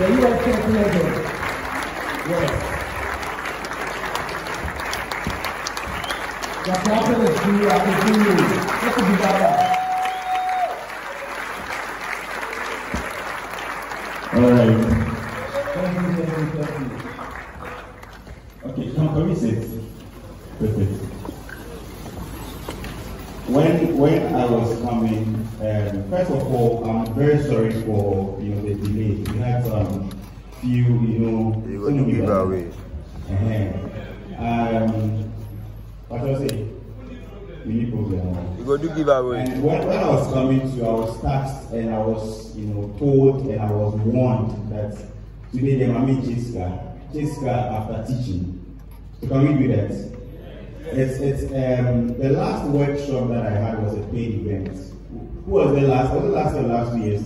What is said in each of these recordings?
Yeah, you are champion again. Yes. The champion is you, I can see you. What could be better? All right. Thank you. Okay, come, can we sit? Perfect. When I was coming, first of all, I'm very sorry for the delay. We had some few, It was a giveaway. What do I say? We need program. You go do giveaway. And when I was coming to, I was taxed and I was, told and I was warned that today they might meet Jessica after teaching. So can we do that? It's the last workshop that I had was a paid event. Who was the last? Was it last year's?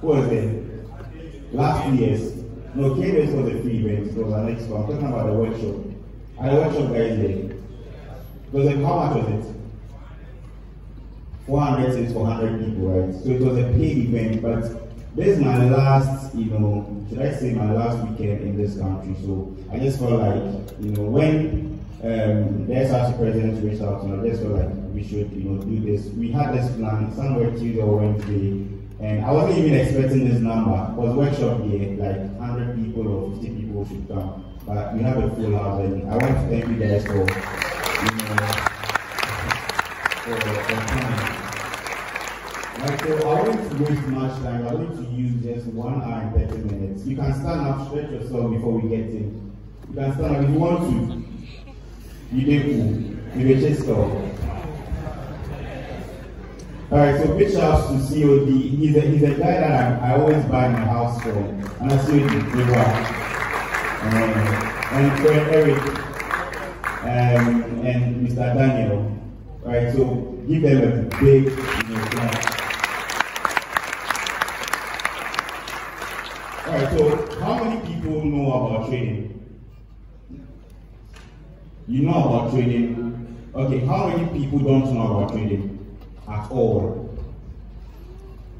Who was it? Last year's. No, KBS was a free event. It was our next one. I'm talking about the workshop. I had a workshop guys there. Was it, how much was it? 400 is 400 people, right? So it was a paid event, but this is my last, should I say my last weekend in this country? So I just felt like, when there's our president reached out and I just felt like we should, do this. We had this plan somewhere Tuesday or Wednesday, and I wasn't even expecting this number. It was workshop here, like 100 people or 50 people should come, but we have a full house, and I want to thank you guys for, for time. Like, so I won't waste much time. I want to use just 1 hour and 30 minutes. You can stand up, stretch yourself before we get in. You can stand up if you want to. You did we just go. Alright, so pitch house to COD. He's a guy that I always buy my house for. And I see and so Eric and Mr. Daniel. Alright, so give them a big clap. Alright, so how many people know about trading? You know about trading. Okay, how many people don't know about trading at all?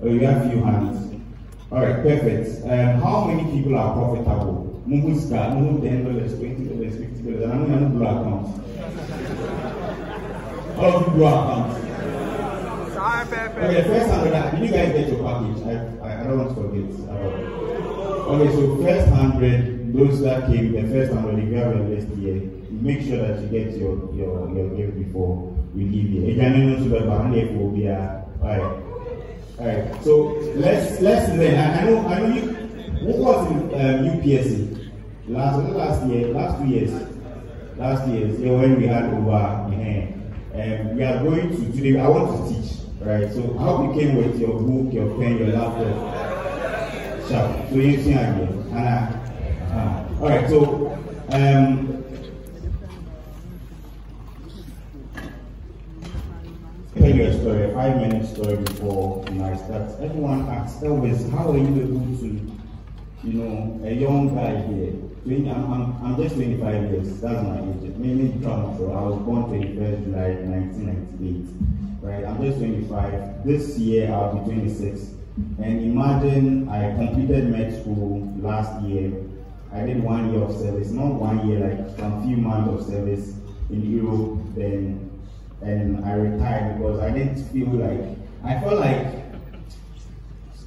Oh, you have a few hands. Alright, perfect. How many people are profitable? Move start, move $10, $20, $50. I know you don't do accounts. All of you do accounts. Sorry, Pepe. Okay, first 100, did you guys get your package? I don't want to forget about it. Okay, so first 100, those that came, the first 100, if you have invested here, make sure that you get your gift before we leave here. If you don't know, will be all right. All right. So let's learn. I know you. What was in UPSC last two years? Yeah, when we had over, we are going to today. I want to teach, right? So how you came with your book, your pen, your laptop, sharp. So you see again, all right. So tell you a story, a 5-minute story before I start. Everyone asks always, how are you able to, a young guy here, I'm just 25 years, that's my age. Mainly Trump, so I was born 21st July 1998, right? I'm just 25. This year I'll be 26. And imagine I completed med school last year. I did 1 year of service, not 1 year, like some few months of service in Europe, then. And I retired because I didn't feel like, I felt like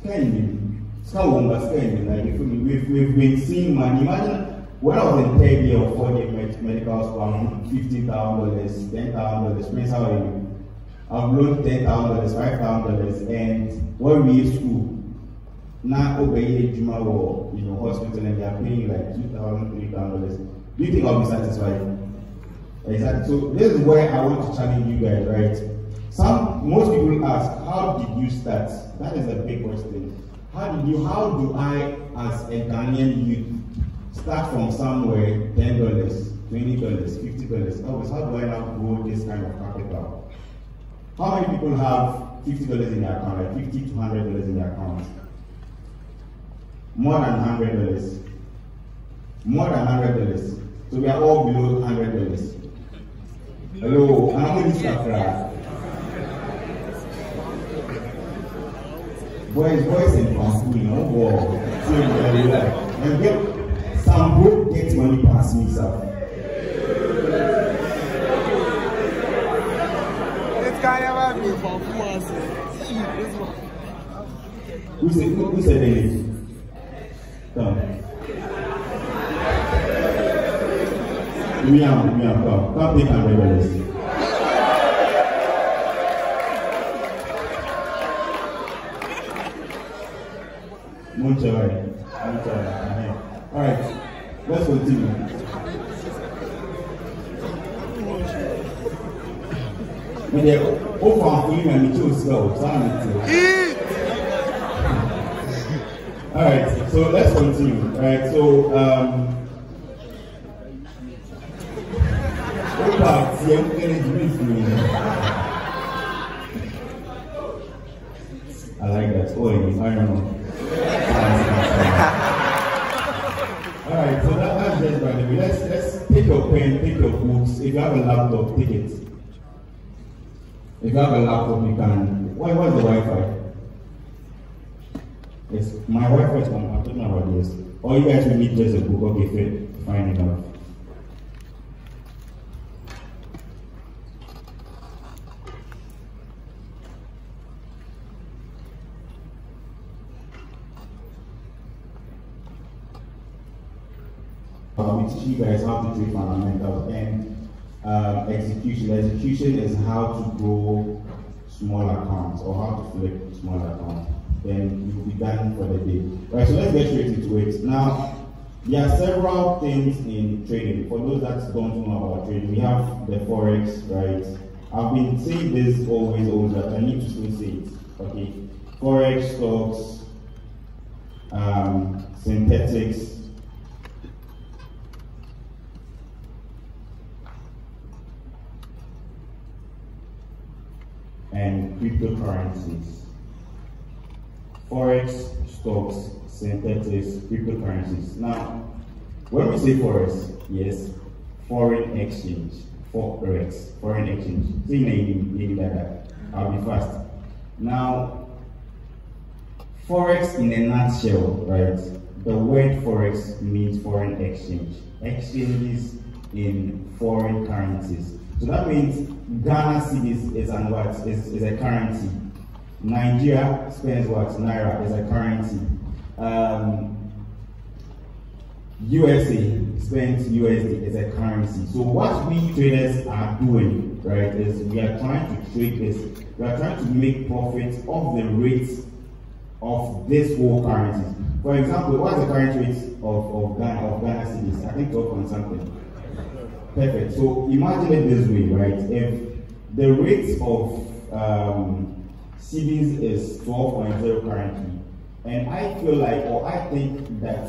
like we've been seeing money. Imagine when I was in 3rd year or 4th year medical school, I'm $15,000, $10,000, Prince, how are you? I've loaned $10,000, $5,000, and when we in school, now obey Juma or hospital and they are paying like $2,000, $3,000. Do you think I'll be satisfied? Exactly. So this is where I want to challenge you guys, right? Most people ask, how did you start? That is a big question. How do I, as a Ghanaian youth, start from somewhere $10, $20, $50? Always, how do I now grow this kind of capital? How many people have $50 in their account, like $50 to $100 in their account? More than $100. More than $100. So we are all below $100. Hello, how many Safra? boys, and pass me, no war. So you can be like, and get some good get money pass me, sir. This guy ever been for 2 months. Who said it? Come. We are, come take our reverence. Mucho, right. All right, let's continue. But they offer him and we chose well. All right, so let's continue. All right, so I like that. Oh, I don't know. Alright, so that's just by the way. Let's take your pen, take your books. If you have a laptop, take it. If you have a laptop, you can. What's the Wi-Fi? Yes, my Wi-Fi is on. I'm talking about this. Or you guys will need just a book. Okay, fine enough. You guys how to do fundamental and execution is how to grow small accounts or how to flip small accounts. Then you'll be done for the day. Right, so let's get straight into it. Now, there are several things in trading. For those that don't know about trading, we have the Forex, right? I've been saying this always, but I need to still say it. Okay, Forex, stocks, synthetics, and cryptocurrencies. Forex, stocks, synthetics, cryptocurrencies. Now, when we say forex, yes, foreign exchange, forex, foreign exchange. See, maybe like that. I'll be fast. Now, forex in a nutshell, right? The word forex means foreign exchange. Exchanges in foreign currencies. So that means Ghana cedis is an what? Is a currency. Nigeria spends what? Naira is a currency. USA spends USD is a currency. So what we traders are doing, right, is we are trying to trade this. We are trying to make profits of the rates of this whole currency. For example, what's the current rate of Ghana cedis? I think 12 something. Perfect. So imagine it this way, right? If the rate of CDs is 12.0 currently, and I feel like, or I think that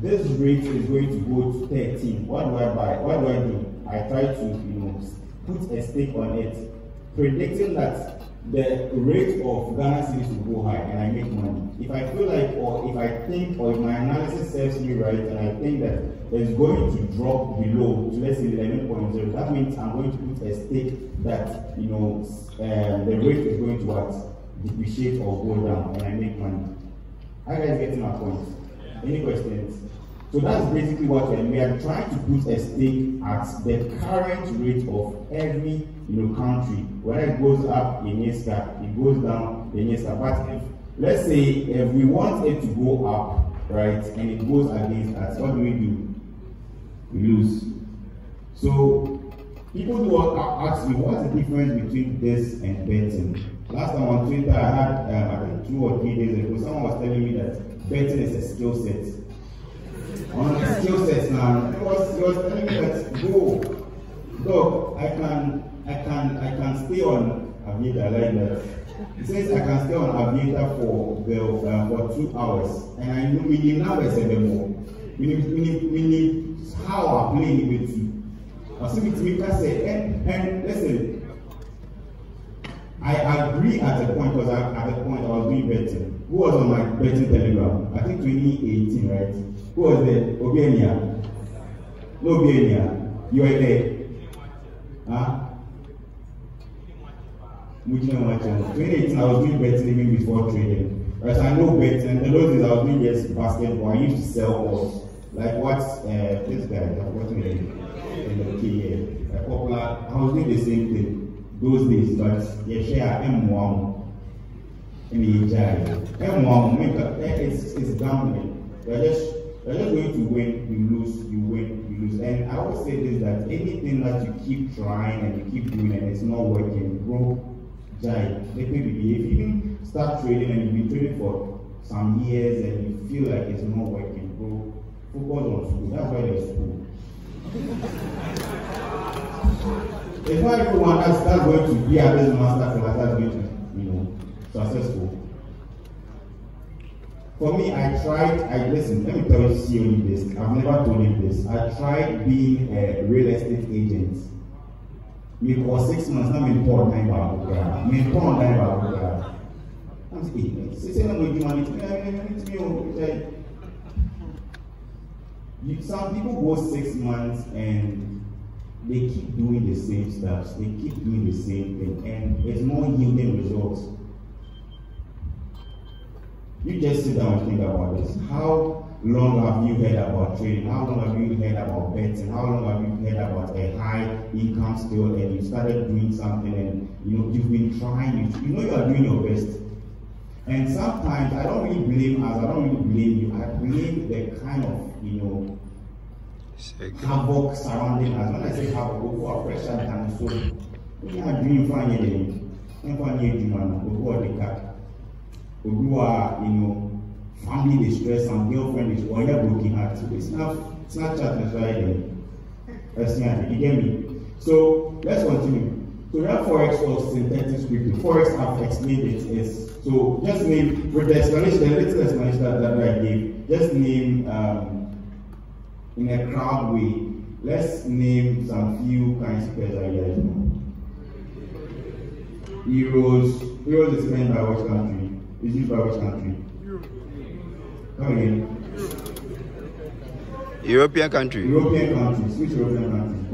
this rate is going to go to 13, what do I buy? What do I do? I try to, put a stake on it, predicting that the rate of Ghana CDs will go high, and I make money. If I feel like, or if I think, or if my analysis serves me right, and I think that is going to drop below, so let's say 11.0. That means I'm going to put a stake that the rate is going to what? Depreciate or go down, and I make money. Are you guys getting my point? Yeah. Any questions? So that's basically what we are trying to put a stake at the current rate of every country. Whether it goes up in Yeska, it goes down in Yeska. But if let's say if we want it to go up, right, and it goes against us, what do? We lose. So people do ask me, what's the difference between this and betting? Last time on Twitter, I had I think 2 or 3 days ago, someone was telling me that betting is a skill set. On the skill set now, he was telling me that look, I can stay on Avita. I like that. He says I can stay on Avita for 2 hours, and I know we need now 7 more. We need how I play with you. And listen, I agree at the point, because at the point I was doing betting. Who was on my betting telegram? I think 2018, right? Who was there? Obenia. No, Obenia. You were there. Huh? 2018, I was doing betting even before trading. But I know weights, and the load is I was doing this basketball. I used to sell balls. Like what this guy, what's his name? Okay, yeah. Popular. I was doing the same thing those days, but yeah, share M1 in the HI. M1, it's gambling. You're just going to win, you lose, you win. And I always say this, that anything that you keep trying and you keep doing and it's not working, broke, die, let me behave. Even start trading and you've been trading for some years and you feel like it's not working, bro, focus on school. That's why there's school. It's not everyone that's going to be at this master class that's going to, you know, successful. For me, listen, let me tell you this, I've never told you this. I tried being a real estate agent. For 6 months, I'm in Port Naiba. I'm in Port Naiba. I'm saying, some people go 6 months and they keep doing the same stuff. They keep doing the same thing, and it's not yielding results. You just sit down and think about this. How long have you heard about trading? How long have you heard about betting? How long have you heard about a high income skill and you started doing something and you know you've been trying it? You know you are doing your best. And sometimes I don't really blame us, I don't really blame you. I blame the kind of, you know, havoc surrounding us. When I say havoc, go for a pressure and so we are doing fine. You are, you know, family distress, some girlfriend is, or you're broken heart. It's not chatting Friday. That's not, you get me? So let's continue. So that Forex was synthetic scripting. Forex, I've explained it is. So just name, with the explanation, the little explanation that I gave, just name in a crowd way. Let's name some few kinds of pairs that you guys know. Euros. Euros is meant by which country? Is used by which country? Come again. European country. European countries. Which European countries?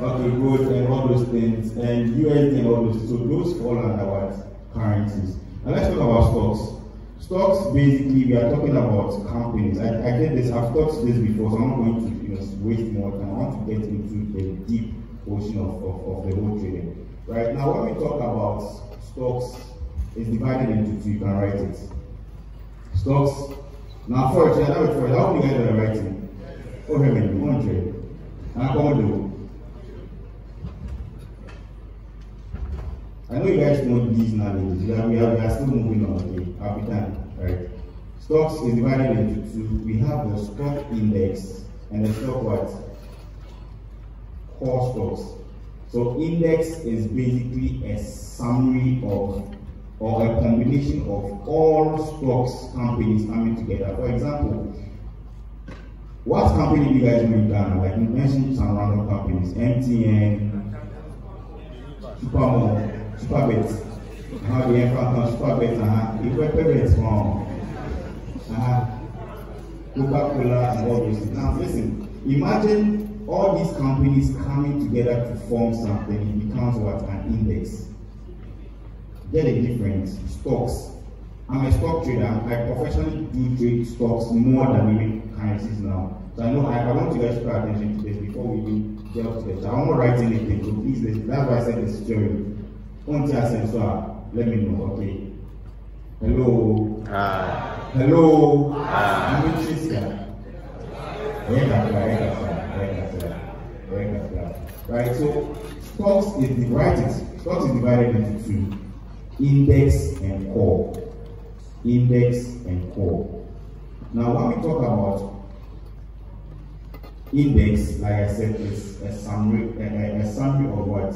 Poland, Portugal, and all those things, and USD and all those. So those fall under what? Currencies. And let's talk about stocks. Stocks, basically, we are talking about companies. I did this. I've taught this before, so I'm not going to just waste more time. I want to get into the deep ocean of the whole trading. Right now, when we talk about stocks. It's divided into two, you can write it. Stocks. Now, Forex, I know it for how many guys are writing? Oh, heaven, 100. And I can't do. I know you guys know these knowledge. We are still moving on, okay? I'll be done, right? Stocks is divided into two. We have the stock index and the stock what? Core stocks. So, index is basically a summary of or a combination of all stocks companies coming together. For example, what company do you guys know in Ghana? Like, you mentioned some random companies, MTN, Supermall, Superbet. How the Emperor Superbet, if we're parents from Coca-Cola and all this. Now, listen, imagine all these companies coming together to form something. It becomes what? An index. They're the difference. Stocks. I'm a stock trader. I professionally do trade stocks more than even currencies now. So I know I want you guys to pay attention to this before we even get up to this. I won't write anything, so please listen. That's why I said this theory. Once I said so, let me know. Okay. Hello. Hello. I'm in Tricia. Right. So stocks is divided. Stocks is divided into two. Index and core. Index and core. Now, when we talk about index, like I said, it's a summary of what?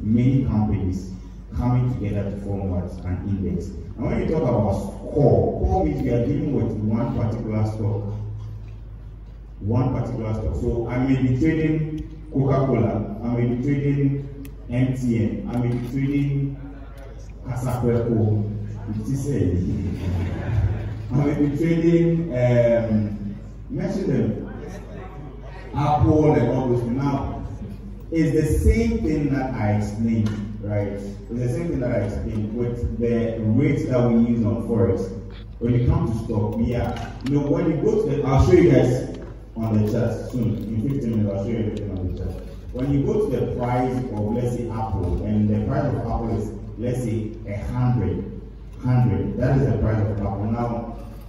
Many companies coming together to form what? An index. And when you talk about core means you are dealing with one particular stock. One particular stock. So, I may be trading Coca-Cola, I may be trading MTN, I may be trading Casaperco, it is a. I will be trading, mention them, Apple and all those. Now, it's the same thing that I explained. right? It's the same thing that I explained with the rates that we use on Forex. When it comes to stock, when you go to the, I'll show you guys on the chart soon. In 15 minutes, I'll show you everything on the chart. When you go to the price of, let's say, Apple, and the price of Apple is, let's say, 100, that is the price of Apple. Now,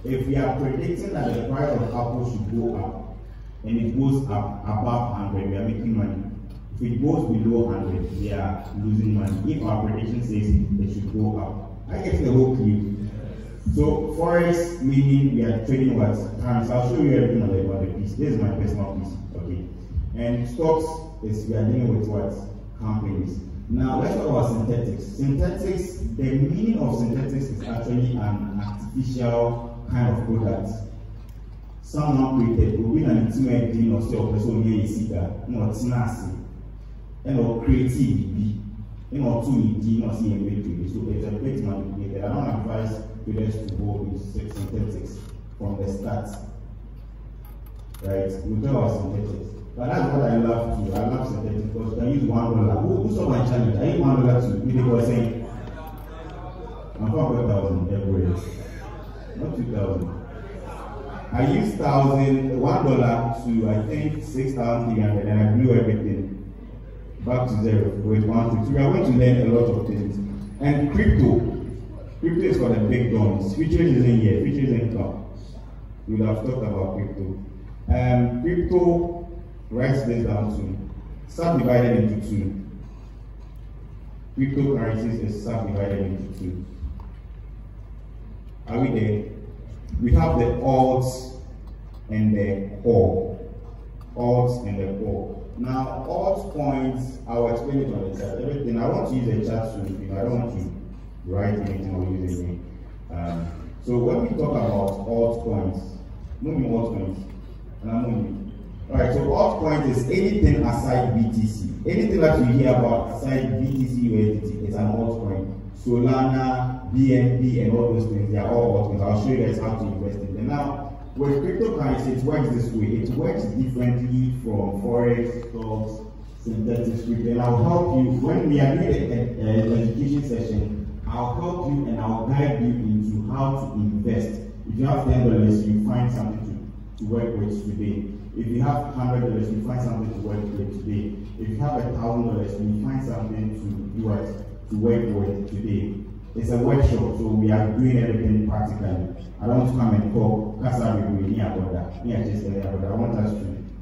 if we are predicting that the price of Apple should go up, and it goes up above 100, we are making money. If it goes below 100, we are losing money. If our prediction says it should go up, I guess the whole clue. So, Forex meaning we are trading what? Times. I'll show you everything about the piece. This is my personal piece, okay? And stocks. Is we are dealing with what? Companies. Now let's talk about synthetics. Synthetics, the meaning of synthetics is actually an artificial kind of product. Someone created, we win an intimate deal or so near a cigar, no tenacity, and or creativity, and or two deal not seeing a. So it's a great manipulator. I don't advise students to go with synthetics from the start. Right? We talk about synthetics. But that's what I love to do. I love synthetics because you can use $1. Who saw my challenge? I use $1 to people were saying, I'm probably 1,000 every year. Not 2,000. I used $1 to, I think, 6,300, and I blew everything back to zero with 163. I went to learn a lot of things. And crypto is for the big dons. Futures isn't here, futures isn't come. We will have talked about crypto. Crypto writes this down soon. Subdivided into two. Cryptocurrencies is subdivided into two. Are we there? We have the alts and the core. Alts and the core. Now, alt points, I'll explain it on the chart. Everything. I want to use a chart soon. I don't want to write anything or use anything. So when we talk about alt points, moving alt points, and I'm moving. Alright, so altcoin is anything aside BTC. Anything that you hear about aside BTC USDT is an altcoin. Solana, BNB, and all those things, they are all altcoins. I'll show you guys how to invest in them. Now, with cryptocurrency, it works this way. It works differently from Forex, stocks, synthetic crypto. And I'll help you, when we are doing an education session, I'll help you and I'll guide you into how to invest. If you have $10, you find something to work with today. If you have $100, you find something to work with today. If you have $1,000, you find something to do it, to work with today. It's a workshop, so we are doing everything practically. I don't want to come and talk, because I'm doing it about that. Me, I just say about that. I want us to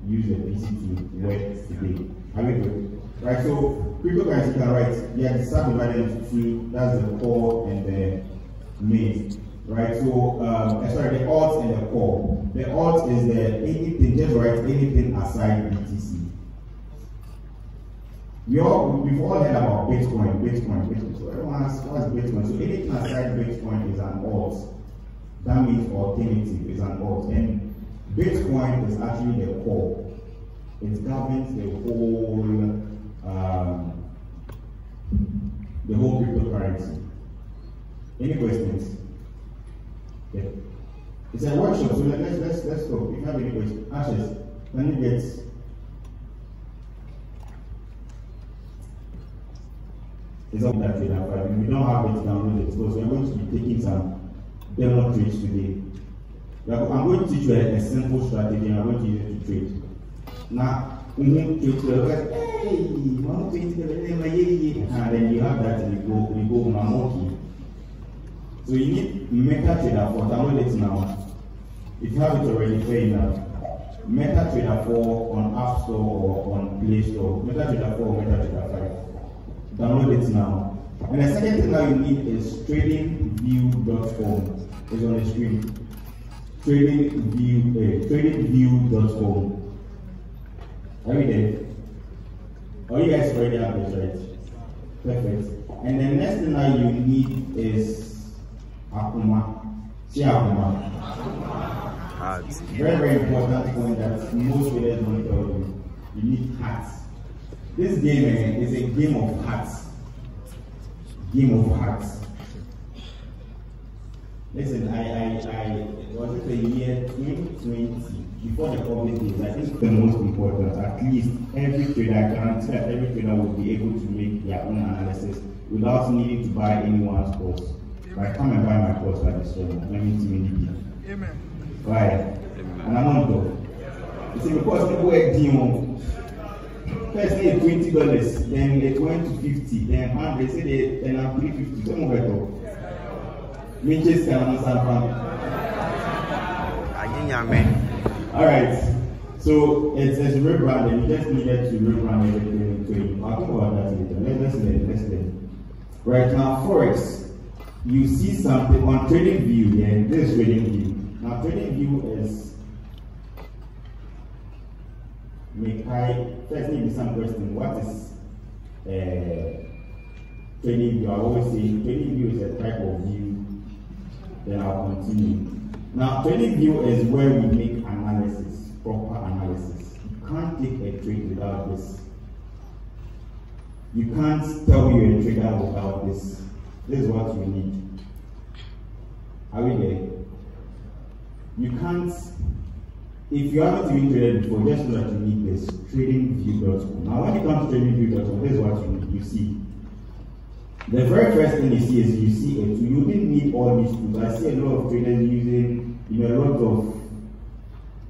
use the PC to work today. Are we good? Right, so cryptocurrency can write, yeah, it's subdivided into two, that's the core and the main. Right, so sorry, the alt and the core. The alt is the anything, just write anything aside BTC. We've all heard about Bitcoin. So everyone asks, what's Bitcoin? So anything aside Bitcoin is an alt. That means alternative is an alt. And Bitcoin is actually the core. It governs the whole cryptocurrency. Any questions? Yeah. It's a workshop, so let's go. If you have any questions, Ashes, can you get? It's not that data, but if you don't have it, download it. Because we are going to be taking some demo trades today. I'm going to teach you a simple strategy, and I'm going to use it to trade. Now, we need to trade. Hey, and then you have that, and you go monkey. So you need MetaTrader 4, download it now. If you have it already, fair enough. MetaTrader 4 on App Store or on Play Store. MetaTrader 4 or MetaTrader 5. Download it now. And the second thing that you need is tradingview.com. It's on the screen. Tradingview.com. Are we there? Oh, you guys already have it, right? Perfect. And the next thing that you need is Akuma. See Akuma. Very, very important point that most traders don't tell you. You need hats. This game is a game of hats. Game of hats. Listen, I was it the year 2020 before the public days. I think the most important, at least every trader, I guarantee that every trader will be able to make their own analysis without needing to buy anyone's course. Like, come and buy my course at this store. Let me see you. Amen. Right. And I'm not going. It's because people were demo. First they $20, then they went to 50, then they say they now 350. Come over to me. Just can answer. All right. So it's a rebranding. You just needed to rebrand everything to you. I'll talk about that later. Let's learn. Right now, Forex, you see something on TradingView. Yeah, this is TradingView. Now TradingView is make I first maybe some question. What is TradingView? I always say TradingView is a type of view. Then I'll continue. Now TradingView is where we make analysis. Proper analysis. You can't take a trade without this. You can't tell you a trader without this. This is what we need. Are we there? You can't, if you haven't even traded before, just know that you need this. TradingView.com. Now when you come to TradingView.com, this is what you need. You see. The very first thing you see is you see it. You didn't need all these tools. I see a lot of traders using, you know, a lot of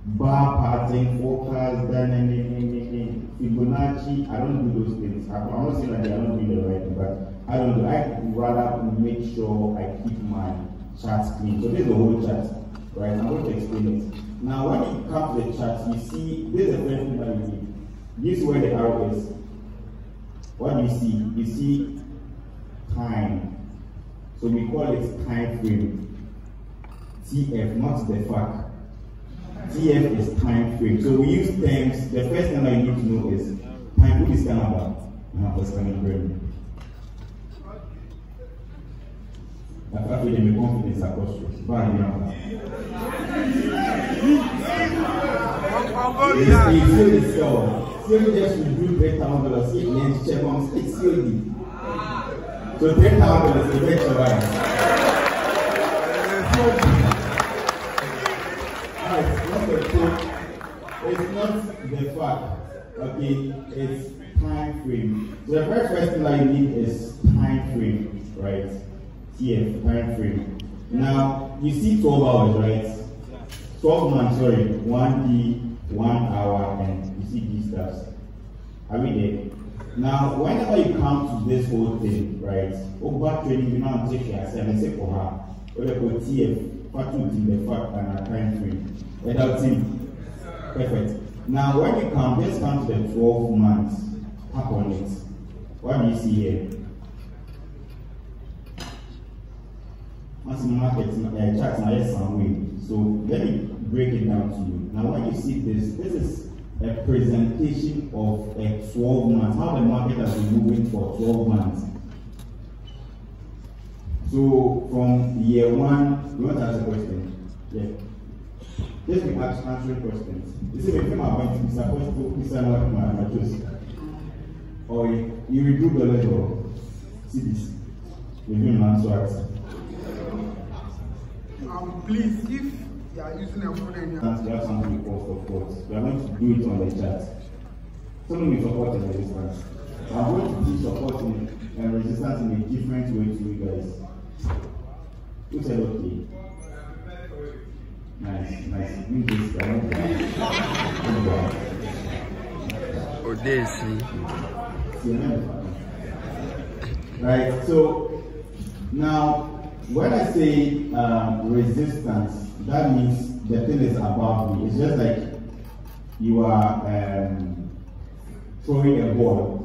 bar pattern, forecast, Fibonacci. I don't do those things. I'm not saying that I don't do the right thing, but I don't do. I rather make sure I keep my chart clean. So this is the whole chart, right? I'm going to explain it. Now, when you come to the chart, you see this is the first thing that you need. This is where the arrow is. What do you see? You see time. So we call it time frame. TF, not the fact. TF is time frame. So we use terms. The first thing I need to know is time. Who is kind about? So $10 is better, right? It's not the fact, okay, it's time frame. So the first question that you need is time frame, right? TF, time frame. Now, you see 12 hours, right? 12 months, sorry, 1D, 1 hour, and you see these stuff. Are we there? Now, whenever you come to this whole thing, right? Over trading, you know, take your assignment, say for her, or they call TF, part two, the fact, and a time frame. Without team. Perfect. Now, when you come, just come to the 12 months. Tap on it. What do you see here? Once the market chart is some way. So, let me break it down to you. Now, when you see this, this is a presentation of a 12 months, how the market has been moving for 12 months. So, from year one, you want to ask a question? Yeah. Just be answering questions. This is a thing I want to be supposed to be selling like my address. Or you redo the level. See this. We're going to answer it. Please, if you are using a phone and you have something called support, we are going to do it on the chat. Someone will support and resistance. I'm going to do support and resistance in a different way to you guys. Who said okay? Nice. You just don't right, so now when I say resistance, that means the thing is above me. It's just like you are throwing a ball.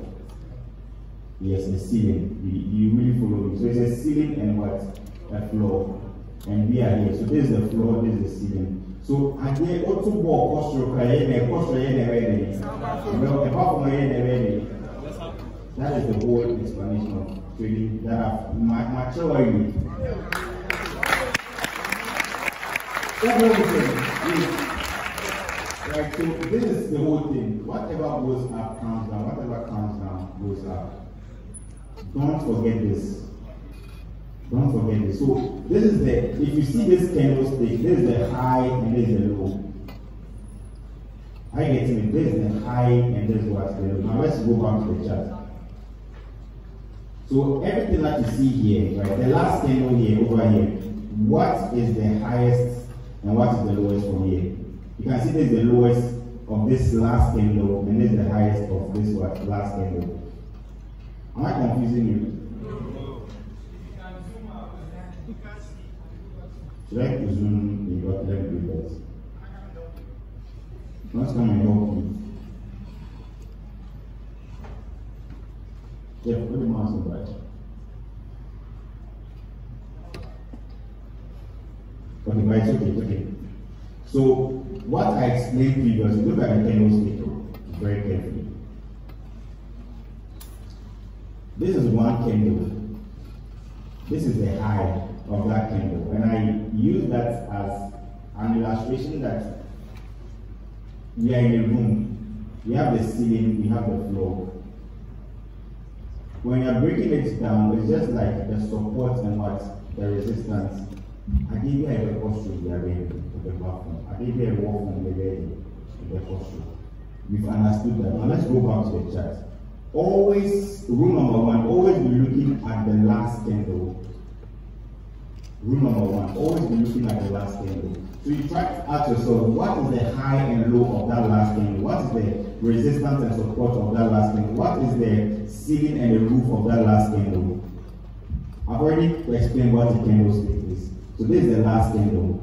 Yes, the ceiling. You really follow me. So it's a ceiling and what? A floor. And we are here. So this is the floor, this is the ceiling. So I get auto ball that is the whole explanation of trading that my children. Right, so this is the whole thing. Whatever goes up comes down, whatever comes down goes up. Don't forget this. Don't forget this. So this is the, if you see this candlestick, this is the high and this is the low. Are you getting it? This is the high and this is what's the low. Now let's go back to the chart. So everything that you see here, right, the last candle here, over here, what is the highest and what is the lowest from here? You can see this is the lowest of this last candle, and this is the highest of this last candle. Am I confusing you? No. Should I zoom in? Let me do this. Let's come and help me. Yeah, put the mouse on right. Okay, but it's okay, okay. So, what I explained previously, look at the candlestick very carefully. This is one candle. This is the high of that candle. And I use that as an illustration that we are in a room. We have the ceiling, we have the floor. When you're breaking it down, it's just like the support and what? The resistance. I give you a posture we are ready. The platform. I think they walk from the ready to the posture. We've understood that. Now let's go back to the chart. Always, rule number one, always be looking at the last candle. Rule number one, always be looking at the last candle. So you try to ask yourself, what is the high and low of that last candle? What is the resistance and support of that last candle? What is the ceiling and the roof of that last candle? I've already explained what the candlestick is. So this is the last candle.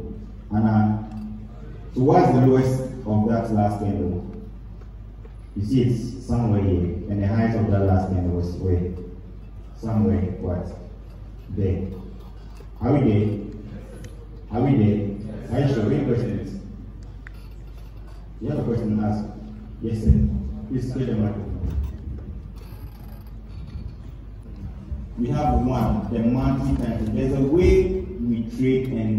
And so what's the lowest of that last candle? You see it's somewhere here, and the height of that last candle was where? Somewhere, what? There. Are we there? Are we there? Yes. Are you sure? Any questions? You have a question to ask? Yes, sir. Please play the microphone. We have one, the monthly title. There's a way we trade and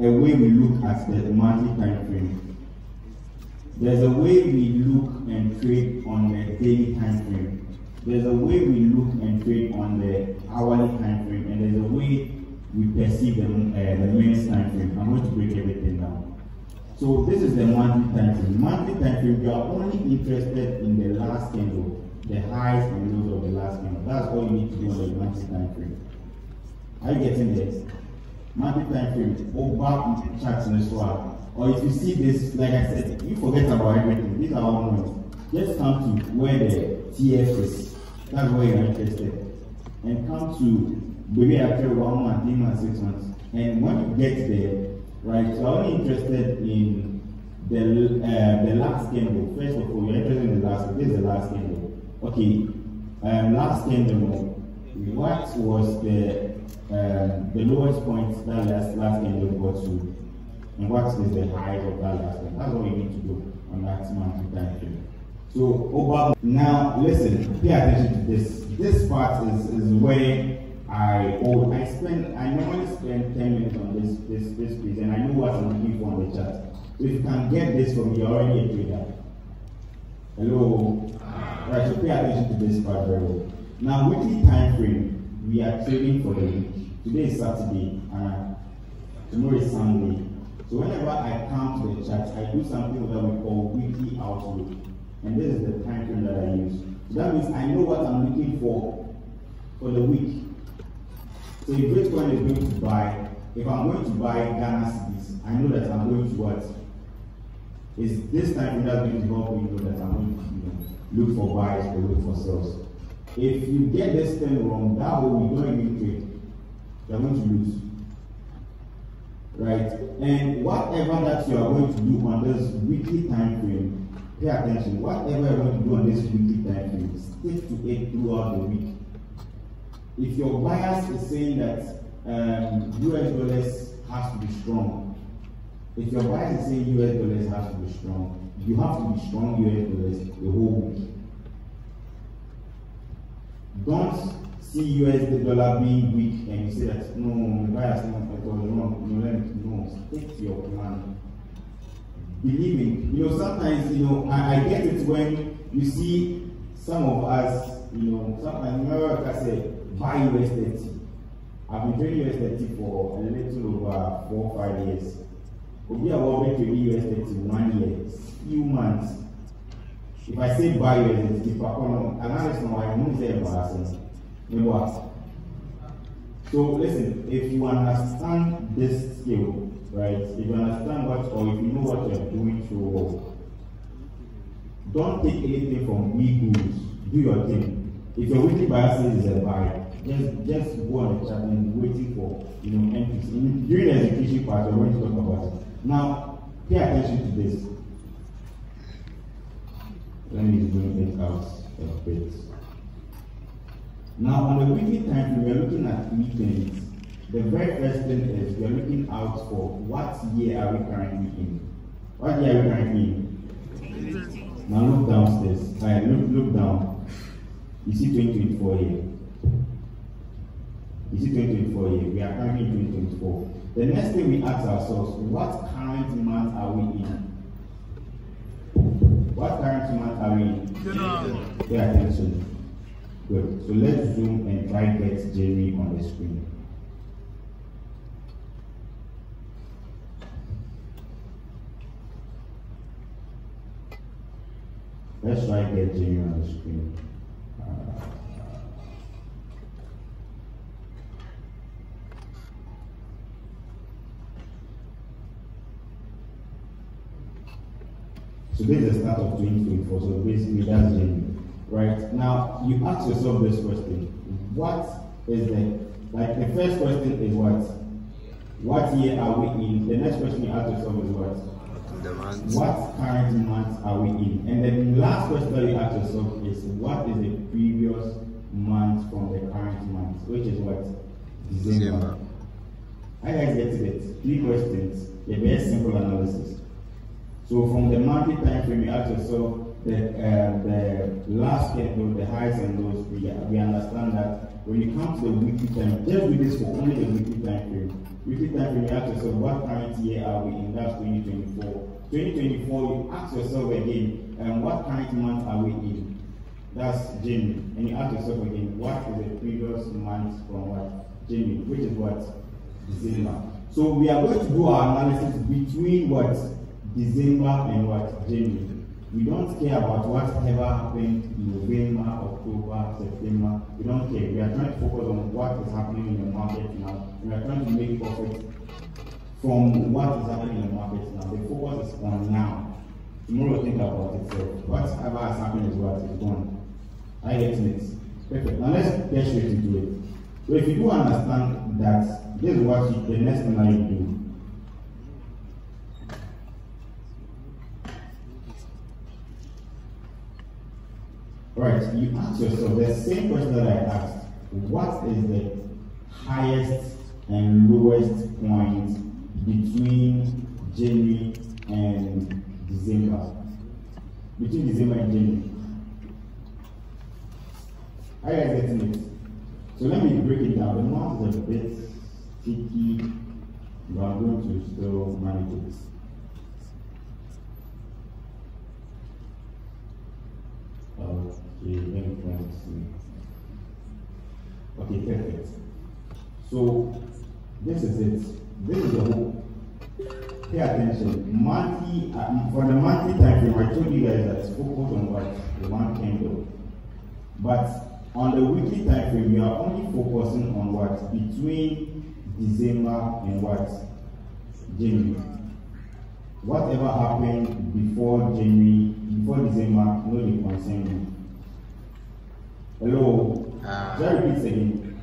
a way we look at the monthly time frame. There's a way we look and trade on the daily time frame. There's a way we look and trade on the hourly time frame, and there's a way we perceive the minutes time frame. I'm going to break everything down. So this is the monthly time frame. Monthly time frame, we are only interested in the last candle, the highs and lows of the last candle. That's all you need to do on the monthly time frame. Are you getting this? Monthly time frame over charts in this one. Or if you see this, like I said, you forget about everything. These are all moments. Just come to where the TF is. That's where you're interested. And come to maybe after 1 month, 3 months, 6 months. And when you get there, right, so you're only interested in the last candle. First of all, you're interested in the last candle. This is the last candle. Okay, last candle. What was the lowest point that last candle got to, and what is the highest of that last candle? That's what we need to do on that monthly time frame. So over now, listen, pay attention to this. This part is where I normally spend 10 minutes on this piece, and I know what I'm looking for on the chart. So if you can get this from me, you're already a trader. Hello. Right, so pay attention to this part very well. Now weekly time frame. We are trading for the week. Today is Saturday, and tomorrow is Sunday. So whenever I come to the chart, I do something that we call weekly outlook. And this is the time frame that I use. So that means I know what I'm looking for the week. So if Bitcoin is going to buy, if I'm going to buy Ghana cedis, I know that I'm going to what? Is this time frame that's going to help me know that I'm going to look for buys or look for sales. If you get this thing wrong, that way we don't even trade. You're going to lose. Right? And whatever that you are going to do on this weekly time frame, pay attention. Whatever you're going to do on this weekly time frame, stick to it throughout the week. If your bias is saying that US dollars has to be strong, if your bias is saying US dollars has to be strong, you have to be strong US dollars the whole week. Don't see USD dollar being weak and you say that no, the bias is not at all wrong. No, stick to your plan. Believe me. You know, sometimes, you know, I get it when you see some of us, you know, sometimes remember I say buy US$30. I've been doing US$30 for a little over 4 or 5 years. We are all going to be US$30 1 year, few months. If I say buy USD, if I call them, and I don't know, I won't say embarrassing. in what? So listen, if you understand this skill, right? If you understand what, or if you know what you're doing to work, don't take anything from we gurus. Do your thing. If your weekly biases is a buy, just go on the chat and waiting for, you know, NPC. During the education part, we're going to talk about it. Now, pay attention to this. Let me zoom it out a bit. Now, on the weekly time, we are looking at weekends. The very first thing is we are looking out for what year are we currently in? What year are we currently in? Now look downstairs. All right, look down. You see 2024 here. You see 2024 here. We are currently in 2024. The next thing we ask ourselves, what current month are we in? What current month are we in? Pay attention. Good. So let's zoom and try to get Jamie on the screen. Let's try to get Jamie on the screen. So this is the start of 2024, so basically that's Jamie. Right now, you ask yourself this question: what is the, like, the first question is what? What year are we in? The next question you ask yourself is what? What current month are we in? And then the last question you ask yourself is what is the previous month from the current month, which is what? December. I guys get it. Three questions. The very simple analysis. So from the monthly time frame, you ask yourself. The last candle, the highs and lows, we understand that when it comes to the weekly time, just with this for only the weekly time frame. Weekly time frame, you ask yourself, what current year are we in? That's 2024. 2024, you ask yourself again, what current month are we in? That's January. And you ask yourself again, what is the previous month from what? January, which is what? December. So we are going to do our analysis between what? December and what? January. We don't care about whatever happened in November, October, September. We don't care. We are trying to focus on what is happening in the market now. We are trying to make profit from what is happening in the market now. The focus is on now. Tomorrow, think about it. So whatever has happened is what is gone. I get it. Perfect. Now let's get straight into it. So if you do understand that, this is what the next thing that you do. Right, you ask yourself the same question that I asked. What is the highest and lowest point between January and December? Between December and January. Are you guys getting it? So let me break it down. The month is a bit sticky, but I'm going to still manage it. Okay, perfect. So this is it. This is the whole. Pay attention. Monthly, for the monthly time frame, I told you guys that focus on what the one candle. But on the weekly time frame, we are only focusing on what between December and what January. Whatever happened before January, before December, nobody concerns me. Hello? Shall I repeat again?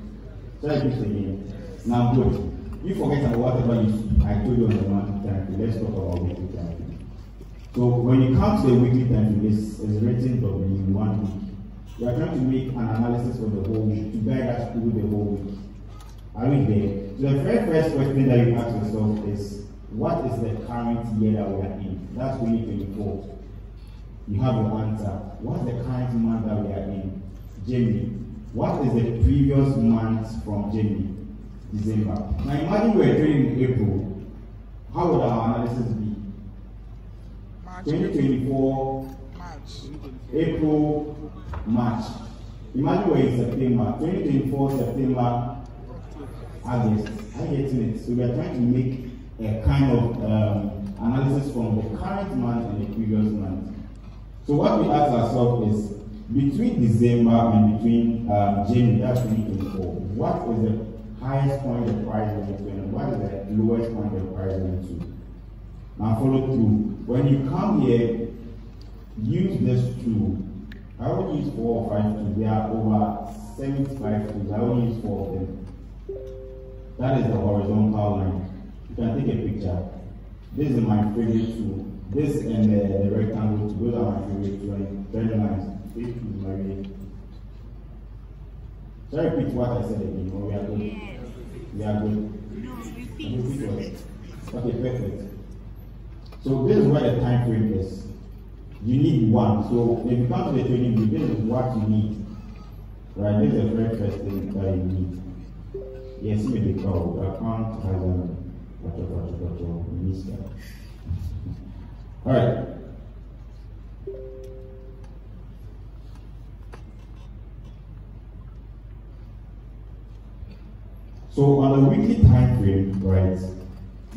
Shall I repeat again? Now, good. You forget about whatever I told you on the monthly time frame. Let's talk about weekly time frame. So, when it comes to the weekly time frame, it's written in 1 week. We are trying to make an analysis of the whole week to guide us through the whole week. Are we there? So, the very first question that you ask yourself is, what is the current year that we are in? That's 2024. You have your answer. What's the current month that we are in? January. What is the previous month from January? December. Now imagine we were trading in April. How would our analysis be? March. 2024, March. April, March. Imagine we were in September. 2024, September, August. I get it. So we are trying to make a kind of analysis from the current month and the previous month. So what we ask ourselves is, between December and between January, that's 2024, what is the highest point of price went to and what is the lowest point of price went to? Now follow through. When you come here, use this tool. I will use 4 or 5 tools. There are over 75 tools. I will use 4 of them. That is the horizontal line. You can take a picture. This is my favorite tool. This and the rectangle tool. Those are my favorite tools. Very nice. This is my favorite. Shall I repeat what I said again? Or we are good? Yes. We are good. No, repeat. Okay, perfect. So this is where the time frame is. You need one. So if you come to the training group, this is what you need. Right? This is the very first thing that you need. Yes, you may be called. Account has a alright. So on the weekly time frame, right,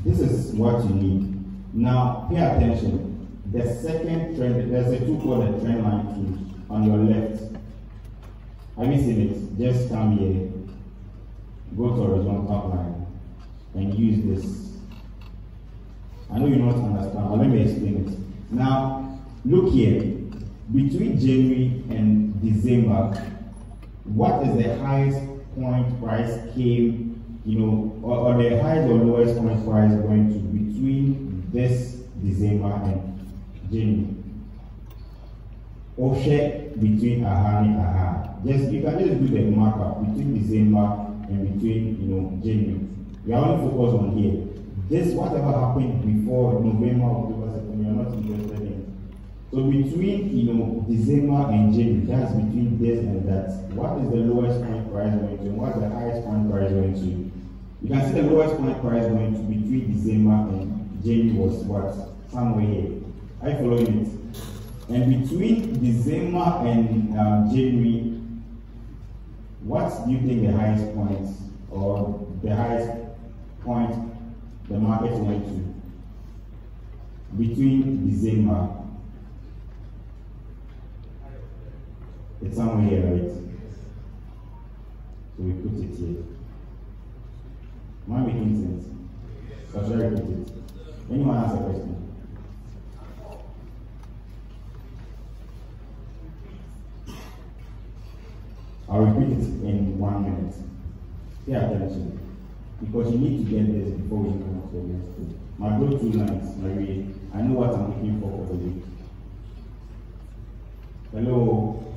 this is what you need. Now pay attention. The second trend, there's a tool called the trend line tool on your left. Have you seen it? Just come here, go to horizontal line, and use this. I know you don't understand, but let me explain it. Now, look here. Between January and December, what is the highest point price came, you know, or the highest or lowest point price going to between this December and January. Or share between Aha and Aha. Yes, you can just do the markup between December and between, you know, January. We are only focused on here. This whatever happened before November, October, September, you are not interested in. So between, you know, December and January, that's between this and that. What is the lowest point price going to? And what is the highest point price going to? You can see the lowest point price going to between December and January was what? Somewhere here. I follow it. And between December and January, what do you think the highest point or the highest point the market went to? Between December, it's somewhere here, right? So we put it here. Am I making sense? Or should I repeat it? Anyone ask a question? I'll repeat it in 1 minute. Pay attention. Because you need to get this before we come to the next thing. My go-to lines, my way. I know what I'm looking for the week. Hello.